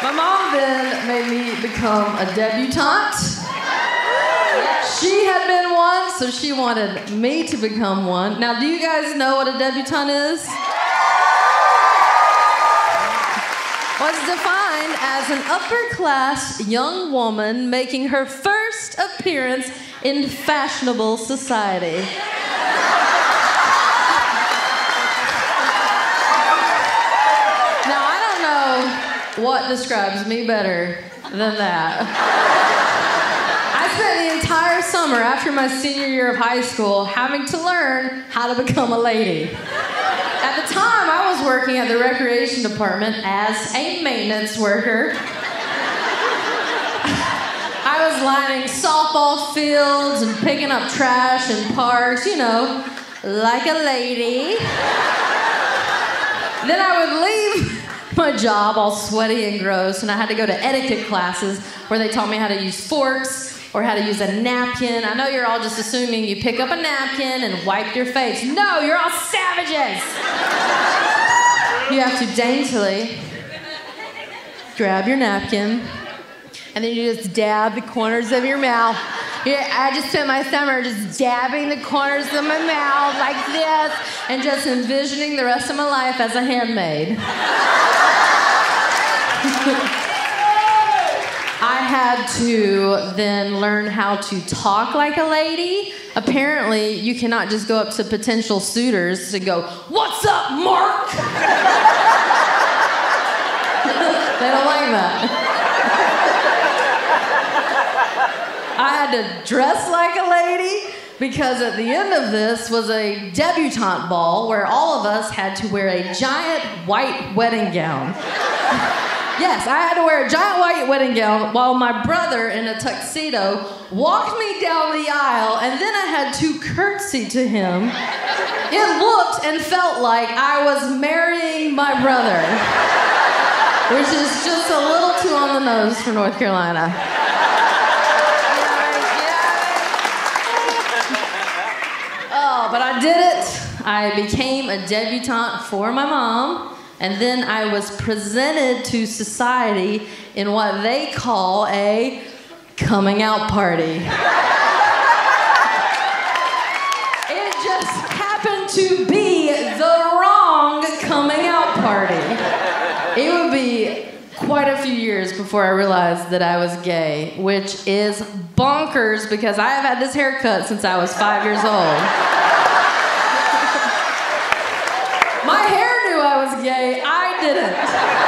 My mom then made me become a debutante. She had been one, so she wanted me to become one. Now, do you guys know what a debutante is? Was defined as an upper-class young woman making her first appearance in fashionable society. Now, I don't know what describes me better than that. I spent the entire summer after my senior year of high school having to learn how to become a lady. At the time, I was working at the recreation department as a maintenance worker. I was lining softball fields and picking up trash in parks, you know, like a lady. Then I would leave my job all sweaty and gross, and I had to go to etiquette classes where they taught me how to use forks, or how to use a napkin. I know you're all just assuming you pick up a napkin and wipe your face. No, you're all savages. You have to daintily grab your napkin, and then you just dab the corners of your mouth. I just spent my summer just dabbing the corners of my mouth like this, and just envisioning the rest of my life as a handmaid. I had to then learn how to talk like a lady. Apparently, you cannot just go up to potential suitors and go, "What's up, Mark?" They don't like that. I had to dress like a lady, because at the end of this was a debutante ball where all of us had to wear a giant white wedding gown. Yes, I had to wear a giant white wedding gown while my brother in a tuxedo walked me down the aisle, and then I had to curtsy to him. It looked and felt like I was marrying my brother, which is just a little too on the nose for North Carolina. Oh, but I did it. I became a debutante for my mom. And then I was presented to society in what they call a coming out party. It just happened to be the wrong coming out party. It would be quite a few years before I realized that I was gay, which is bonkers because I have had this haircut since I was 5 years old. I didn't.